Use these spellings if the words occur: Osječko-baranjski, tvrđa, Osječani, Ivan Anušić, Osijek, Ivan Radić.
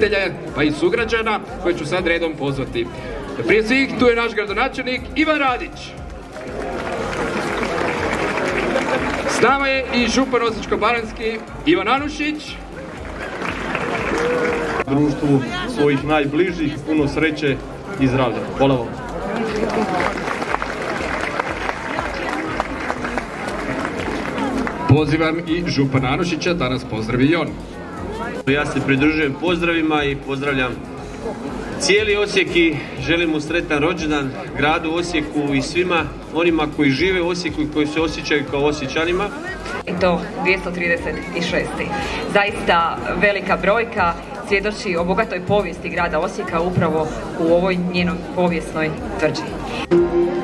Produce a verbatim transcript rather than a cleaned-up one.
prijatelja, pa i sugrađana, koje ću sad redom pozvati. Prije svih, tu je naš gradonačelnik Ivan Radić. S nama je i župan Osječko-baranjski Ivan Anušić. Društvu svojih najbližih, puno sreće i zdravlja. Hvala vam. Pozivam i župana Anušića da nas pozdravi i on. Ja se pridružujem pozdravima i pozdravljam cijeli Osijek i želim mu sretan rođendan gradu Osijeku i svima onima koji žive u Osijeku i koji se osjećaju kao Osječanima. Do dvjesto trideset šeste. Zaista velika brojka svjedoči o bogatoj povijesti grada Osijeka upravo u ovoj njenoj povijesnoj tvrđi.